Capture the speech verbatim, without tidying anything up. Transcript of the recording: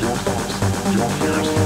your thoughts, your fears.